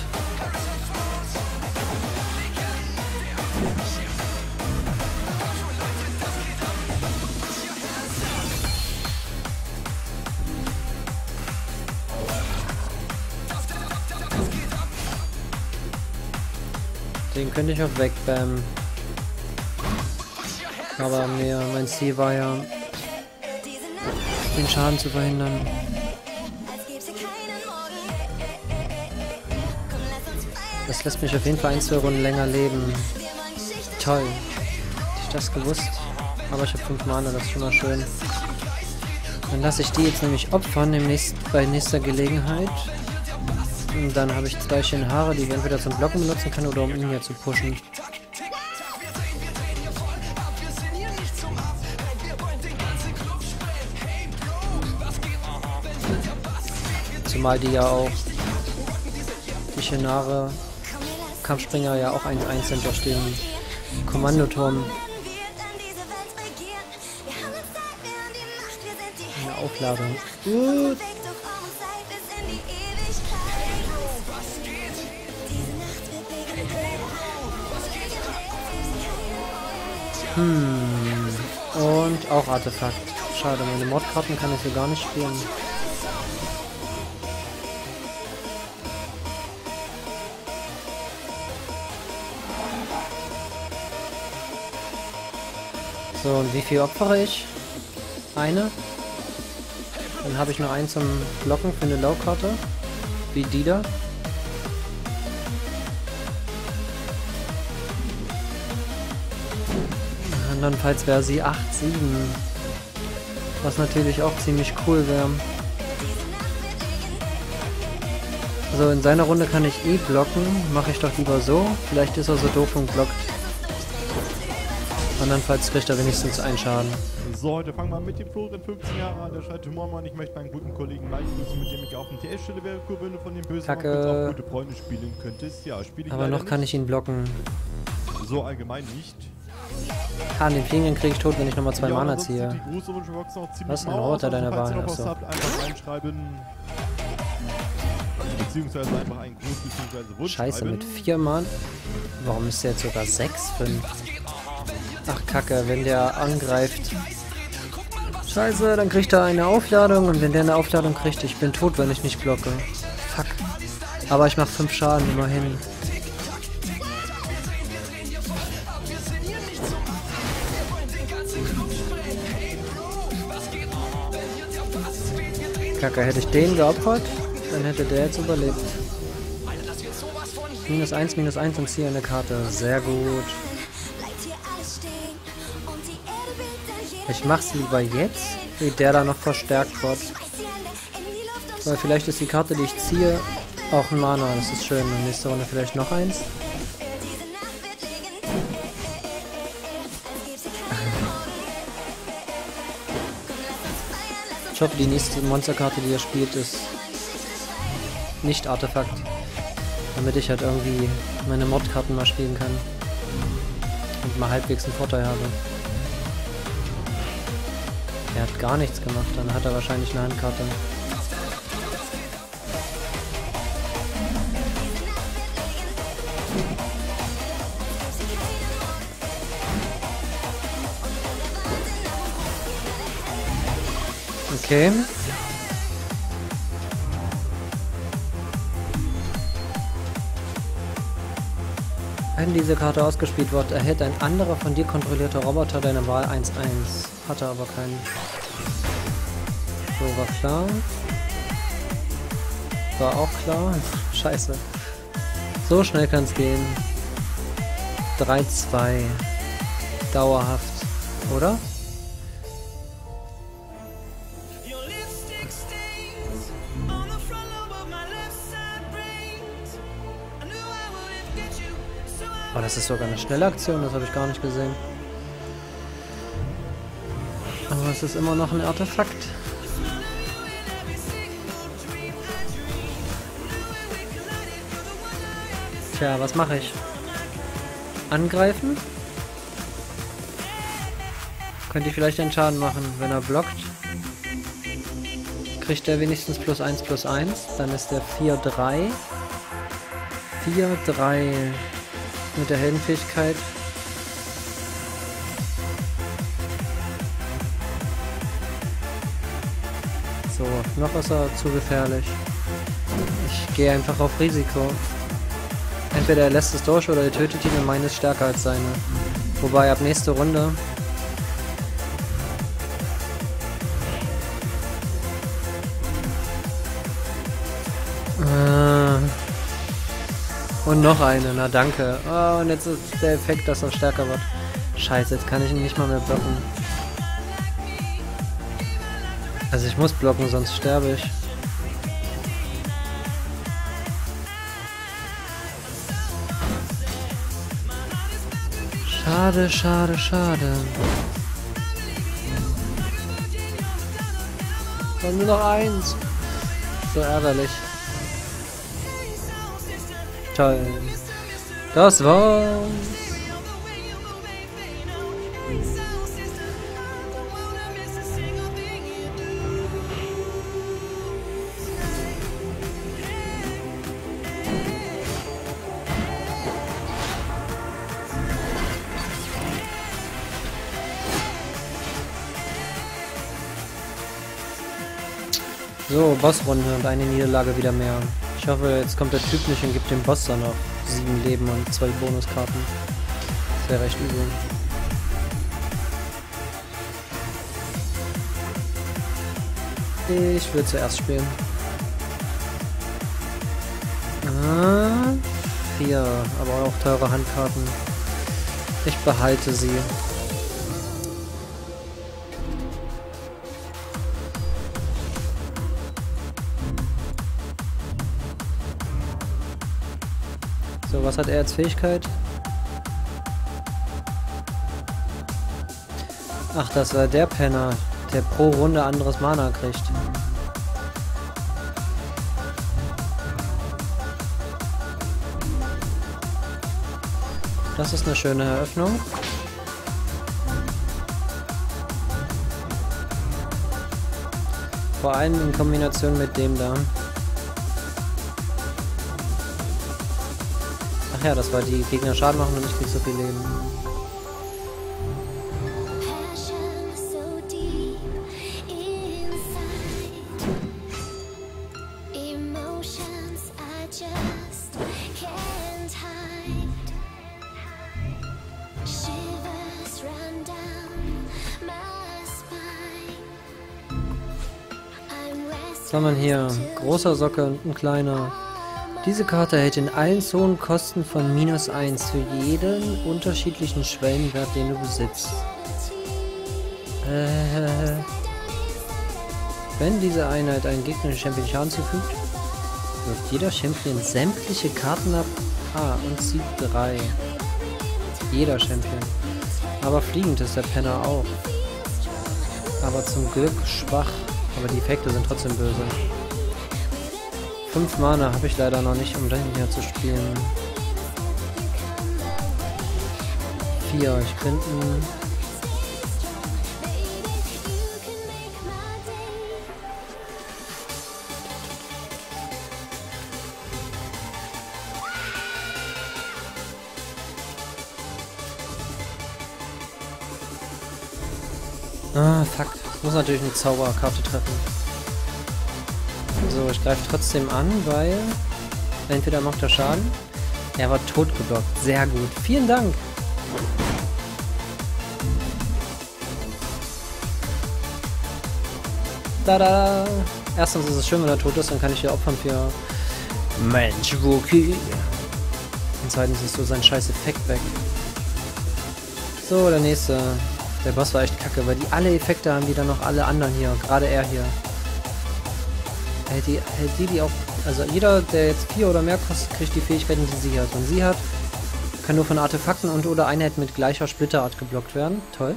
Den könnte ich auch wegbammen. Aber mein Ziel war ja, den Schaden zu verhindern. Das lässt mich auf jeden Fall 1-2 Runden länger leben. Toll. Hätte ich das gewusst. Aber ich habe 5 Mana, das ist schon mal schön. Dann lasse ich die jetzt nämlich opfern bei nächster Gelegenheit. Und dann habe ich 2 Shinhara, die ich entweder zum Blocken benutzen kann oder um ihn hier zu pushen. Zumal die ja auch Shinhara Kampfspringer ja auch 1-1 sind durch den Kommandoturm. Eine Aufladung. Und auch Artefakt. Schade, meine Mordkarten kann ich hier gar nicht spielen. So, und wie viel opfere ich? Eine. Dann habe ich nur 1 zum Blocken für eine Low-Karte. Wie die da. Andernfalls wäre sie 8-7. Was natürlich auch ziemlich cool wäre. Also in seiner Runde kann ich eh blocken. Mache ich doch lieber so. Vielleicht ist er so doof und blockt. Andernfalls kriegt er wenigstens einen Schaden. So, heute fangen wir mit dem Florian, 15 Jahre alt, der schreibt Humor an. Ich möchte meinen guten Kollegen Mike grüßen, mit dem ich auf dem TS-Stelle wäre, Kurwünde von dem Bösen auch gute Freunde spielen könntest. Ja, spiele ich aber noch nicht. Kann ich ihn blocken. So allgemein nicht. Ah, den Fliegenden kriege ich tot, wenn ich nochmal zwei Mana ziehe. Was ist ein Orter deiner Wahl? Beziehungsweise einfach einen Gruß, beziehungsweise Wunsch. Scheiße, mit 4 Mann? Warum ist der jetzt sogar 6? 5? Ach kacke, wenn der angreift. Scheiße, dann kriegt er eine Aufladung und wenn der eine Aufladung kriegt, ich bin tot, wenn ich nicht blocke. Fuck. Aber ich mache 5 Schaden, immerhin. Kacke, hätte ich den geopfert? Dann hätte der jetzt überlebt. Minus 1 und ziehe eine Karte. Sehr gut. Ich mach's lieber jetzt, wie der da noch verstärkt wird. Weil vielleicht ist die Karte, die ich ziehe, auch ein Mana. Das ist schön. Und nächste Runde vielleicht noch eins. Ich hoffe, die nächste Monsterkarte, die er spielt, ist nicht Artefakt, damit ich halt irgendwie meine Mod-Karten mal spielen kann und mal halbwegs einen Vorteil habe. Er hat gar nichts gemacht, dann hat er wahrscheinlich eine Handkarte. Okay. Wenn diese Karte ausgespielt wird, erhält ein anderer von dir kontrollierter Roboter deine Wahl 1-1. Hat er aber keinen. So, war klar. War auch klar. Scheiße. So schnell kann es gehen. 3-2. Dauerhaft, oder? Oh, das ist sogar eine schnelle Aktion, das habe ich gar nicht gesehen. Aber es ist immer noch ein Artefakt. Tja, was mache ich? Angreifen? Könnte ich vielleicht einen Schaden machen, wenn er blockt. Kriegt er wenigstens +1/+1, dann ist der 4-3. 4-3. Mit der Heldenfähigkeit. So, noch ist er zu gefährlich. Ich gehe einfach auf Risiko. Entweder er lässt es durch oder er tötet ihn und meine ist stärker als seine. Wobei ab nächste Runde. Und noch eine, na danke. Oh, und jetzt ist der Effekt, dass er stärker wird. Scheiße, jetzt kann ich ihn nicht mal mehr blocken. Also ich muss blocken, sonst sterbe ich. Schade, schade, schade. Dann nur noch eins. So ärgerlich. Toll. Das war's. So, Bossrunde und eine Niederlage wieder mehr. Ich hoffe, jetzt kommt der Typ nicht und gibt dem Boss dann noch 7 Leben und 2 Bonuskarten. Das wäre recht übel. Ich will zuerst spielen. 4, aber auch teure Handkarten. Ich behalte sie. Was hat er als Fähigkeit? Ach, das war der Penner, der pro Runde anderes Mana kriegt. Das ist eine schöne Eröffnung. Vor allem in Kombination mit dem da. Ach ja, das war die Gegner Schaden machen und ich krieg so viel Leben. Was haben wir hier? Großer Socke und ein kleiner. Diese Karte hält in allen Zonen Kosten von -1 für jeden unterschiedlichen Schwellenwert, den du besitzt. Wenn diese Einheit einen gegnerischen Champion Schaden zufügt, wirft jeder Champion sämtliche Karten ab. Ah, und zieht 3. Jeder Champion. Aber fliegend ist der Penner auch. Aber zum Glück schwach. Aber die Effekte sind trotzdem böse. 5 Mana habe ich leider noch nicht, um den hier zu spielen. 4, ich könnte... Ah, fuck. Ich muss natürlich eine Zauberkarte treffen. So, ich greife trotzdem an, weil entweder macht er Schaden. Er war tot geblockt. Sehr gut. Vielen Dank. Tada! Erstens ist es schön, wenn er tot ist, dann kann ich ihn opfern für... Mensch, Wookie. Und zweitens ist so sein scheiß Effekt weg. So, der nächste... Der Boss war echt kacke, weil die alle Effekte haben, die dann noch alle anderen hier, gerade er hier. Die auch, also jeder, der jetzt 4 oder mehr kostet, kriegt die Fähigkeiten, die sie hat. Und sie hat, kann nur von Artefakten und oder Einheiten mit gleicher Splitterart geblockt werden. Toll.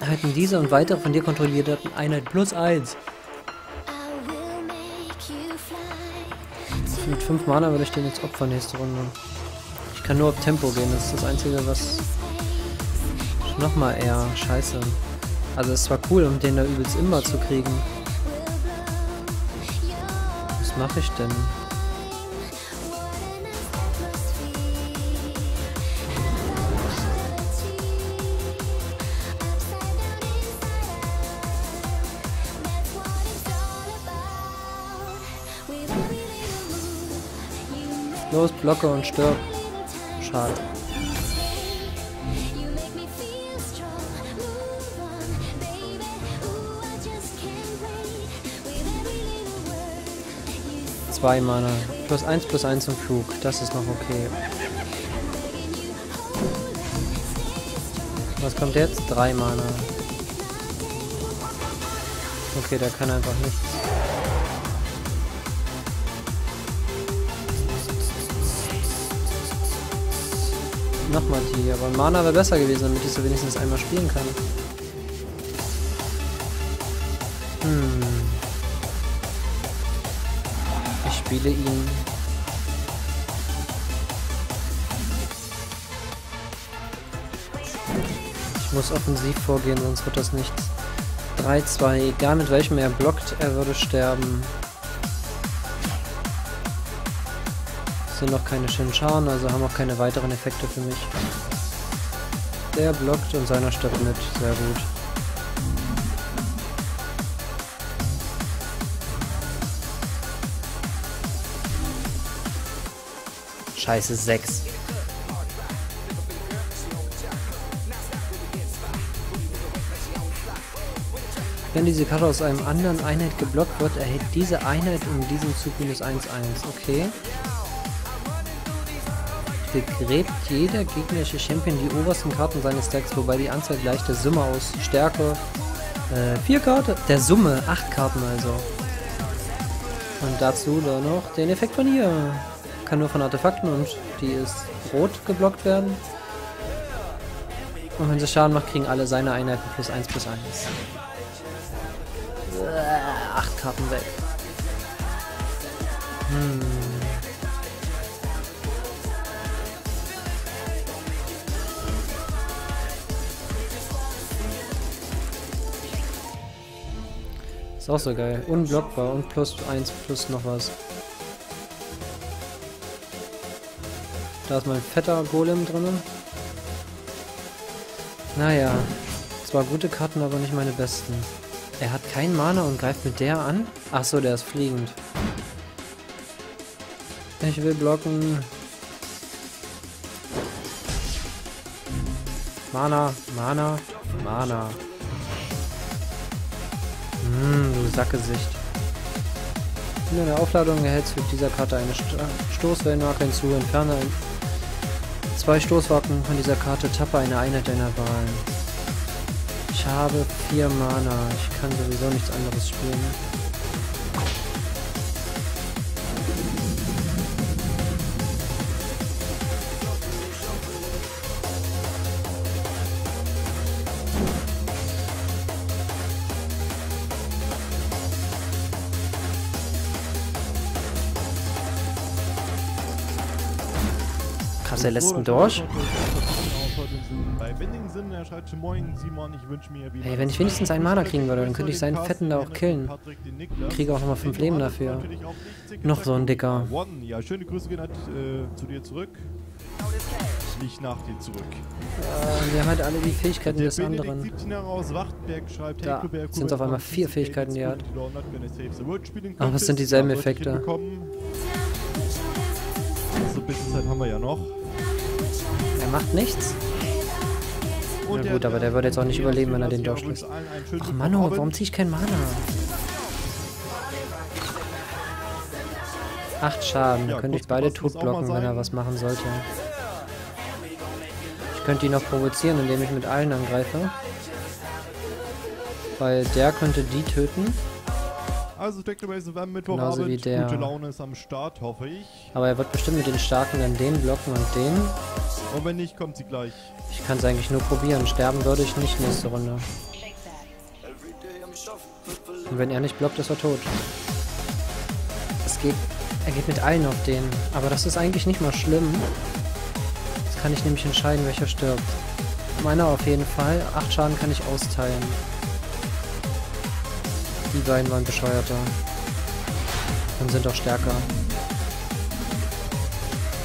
Erhalten diese und weitere von dir kontrollierte Einheit +1. Mit 5 Mana würde ich den jetzt opfern nächste Runde. Ich kann nur auf Tempo gehen, das ist das Einzige, was... Nochmal eher scheiße. Also es war cool, um den da übelst immer zu kriegen. Was mache ich denn? Los, blocke und stirb. Schade. Mana. +1/+1 zum Flug. Das ist noch okay. Was kommt jetzt? 3 Mana. Okay, der kann einfach nichts. Nochmal die, aber Mana wäre besser gewesen, damit ich so wenigstens einmal spielen kann. Spiele ihn. Ich muss offensiv vorgehen, sonst wird das nichts. 3-2, egal mit welchem er blockt, er würde sterben. Es sind noch keine Shinshara, also haben auch keine weiteren Effekte für mich. Der blockt und seiner stirbt mit, sehr gut. Scheiße, 6. Wenn diese Karte aus einem anderen Einheit geblockt wird, erhält diese Einheit in diesem Zug -1/1. Okay. Begräbt jeder gegnerische Champion die obersten Karten seines Decks, wobei die Anzahl gleich der Summe aus Stärke 4 Karten, der Summe 8 Karten also. Und dazu dann noch den Effekt von hier. Kann nur von Artefakten und die ist rot geblockt werden. Und wenn sie Schaden macht, kriegen alle seine Einheiten +1/+1. 8 Karten weg. Ist auch so geil. Unblockbar und +1 noch was. Da ist mein fetter Golem drin. Naja, zwar gute Karten, aber nicht meine besten. Er hat keinen Mana und greift mit der an? Achso, der ist fliegend. Ich will blocken. Mana. Du Sackgesicht. In der Aufladung erhältst du mit dieser Karte eine Stoßwellenmarke hinzu. Entferne 2 Stoßwacken von dieser Karte, tappe eine Einheit deiner Wahl. Ich habe 4 Mana. Ich kann sowieso nichts anderes spielen. Der letzten Dorsch. Ey, wenn ich wenigstens einen Mana kriegen würde, dann könnte ich seinen Fetten da auch killen. Kriege auch nochmal 5 Leben dafür. Noch so ein Dicker. Ja, schöne Grüße gehen halt zu dir zurück. Nicht nach dir zurück. Wir haben halt alle die Fähigkeiten des anderen. Da sind auf einmal 4 Fähigkeiten, die er hat. Aber es sind dieselben Effekte. So ein bisschen Zeit haben wir ja noch. Er macht nichts. Na gut, aber der würde jetzt auch nicht überleben, wenn er den Dorsch lässt. Ach Mano, warum ziehe ich kein Mana? 8 Schaden, da könnte ich beide totblocken, wenn er was machen sollte. Ich könnte ihn noch provozieren, indem ich mit allen angreife. Weil der könnte die töten. Also Technobase FM Mittwochabend, wie der. Gute Laune ist am Start, hoffe ich. Aber er wird bestimmt mit den Starken dann den blocken und den. Und wenn nicht, kommt sie gleich. Ich kann es eigentlich nur probieren. Sterben würde ich nicht nächste Runde. Und wenn er nicht blockt, ist er tot. Es geht. Er geht mit allen auf den. Aber das ist eigentlich nicht mal schlimm. Jetzt kann ich nämlich entscheiden, welcher stirbt. Meiner auf jeden Fall. 8 Schaden kann ich austeilen. Die beiden waren bescheuerter. Und sind auch stärker.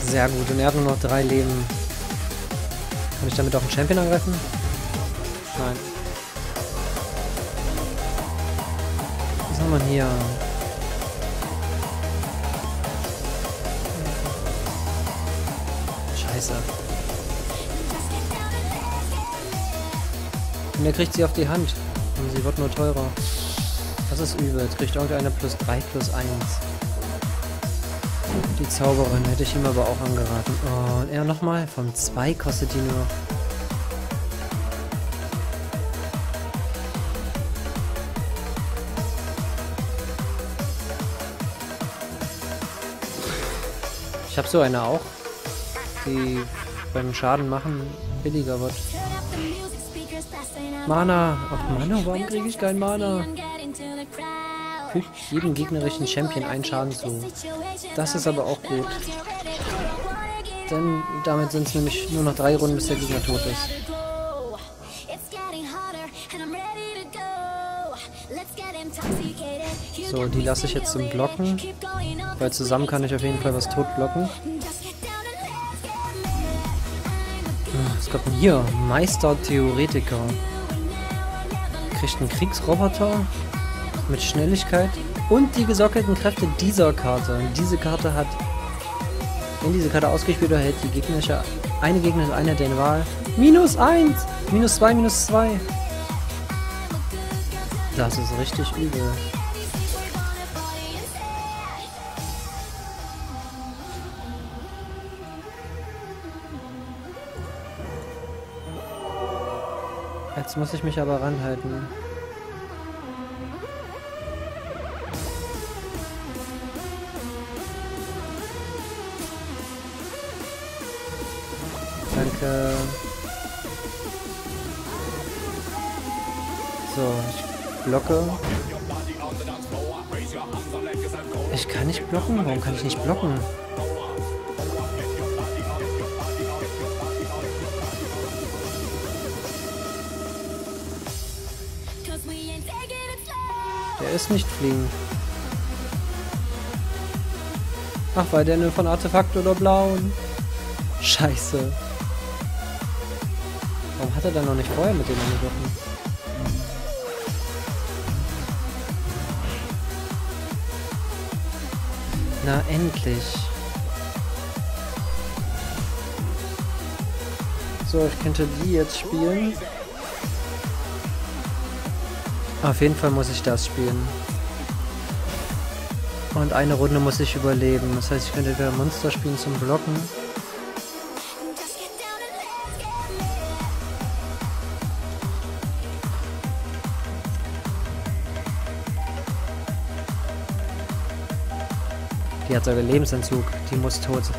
Sehr gut. Und er hat nur noch 3 Leben. Kann ich damit auch einen Champion angreifen? Nein. Was haben wir hier? Scheiße. Und er kriegt sie auf die Hand. Und sie wird nur teurer. Das ist übel, jetzt kriegt irgendeine +3/+1. Die Zauberin hätte ich ihm aber auch angeraten. Oh, und er nochmal, von 2 kostet die nur noch. Ich habe so eine auch, die beim Schaden machen billiger wird. Mana! Ach Mana, warum kriege ich kein Mana? Fügt jedem gegnerischen Champion einen Schaden zu. Das ist aber auch gut. Denn damit sind es nämlich nur noch 3 Runden, bis der Gegner tot ist. So, die lasse ich jetzt zum Blocken. Weil zusammen kann ich auf jeden Fall was tot blocken. Was kommt denn hier? Meister Theoretiker. Kriegt einen Kriegsroboter. Mit Schnelligkeit und die gesockelten Kräfte dieser Karte. Und diese Karte hat, wenn diese Karte ausgespielt wird, erhält die gegnerische, eine gegnerische Einheit der Wahl -1, -2, -2. Das ist richtig übel. Jetzt muss ich mich aber ranhalten. So, ich blocke. Ich kann nicht blocken. Warum kann ich nicht blocken? Der ist nicht fliegen. Ach, weil der nur von Artefakt oder Blauen. Scheiße. Warum hat er dann noch nicht vorher mit dem angegriffen? Na, endlich. So, ich könnte die jetzt spielen. Auf jeden Fall muss ich das spielen. Und eine Runde muss ich überleben. Das heißt, ich könnte wieder Monster spielen zum Blocken. Die hat sogar Lebensentzug. Die muss tot sein.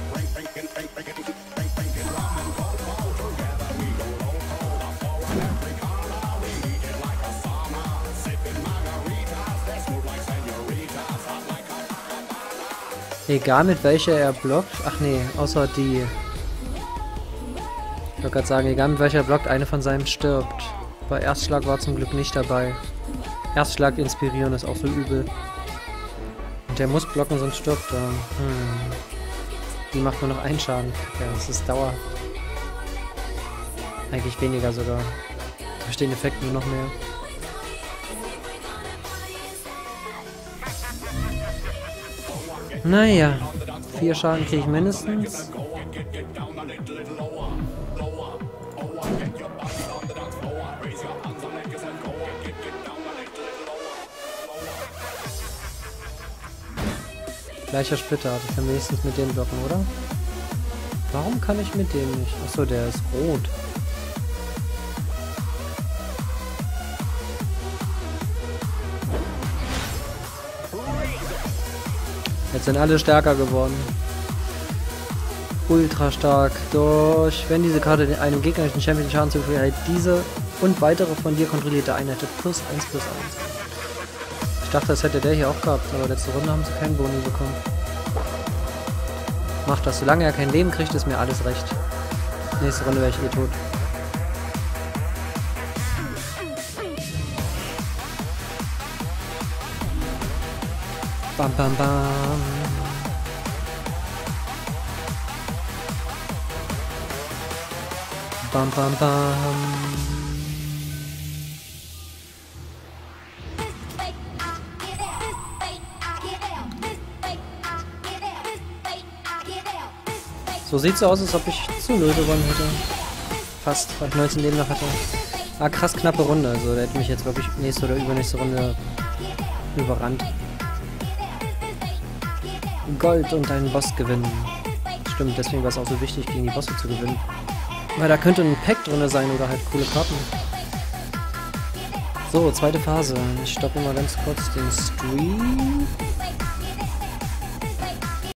Egal mit welcher er blockt. Ach nee, außer die. Ich wollte gerade sagen, egal mit welcher er blockt, eine von seinem stirbt. Bei Erstschlag war zum Glück nicht dabei. Erstschlag inspirieren ist auch so übel. Und der muss blocken, sonst stirbt er. Die macht nur noch einen Schaden. Ja, das ist Dauer. Eigentlich weniger sogar. Durch den Effekt nur noch mehr. Naja, 4 Schaden kriege ich mindestens. Gleicher Splitter, ich kann wenigstens mit dem blocken, oder? Warum kann ich mit dem nicht? Achso, der ist rot. Jetzt sind alle stärker geworden. Ultra stark. Durch, wenn diese Karte einem gegnerischen Champion Schaden zufügt, erhält diese und weitere von dir kontrollierte Einheiten +1/+1. Ich dachte, das hätte der hier auch gehabt, aber letzte Runde haben sie keinen Boni bekommen. Macht das, solange er kein Leben kriegt, ist mir alles recht. Nächste Runde wäre ich eh tot. Bam, bam, bam. Bam, bam, bam. So sieht es aus, als ob ich zu 0 gewonnen hätte. Fast, weil ich 19 Leben noch hatte. Ah, krass knappe Runde. Also der hätte mich jetzt wirklich nächste oder übernächste Runde überrannt. Gold und einen Boss gewinnen. Stimmt, deswegen war es auch so wichtig, gegen die Bosse zu gewinnen. Weil da könnte ein Pack drin sein oder halt coole Karten. So, zweite Phase. Ich stoppe mal ganz kurz den Stream.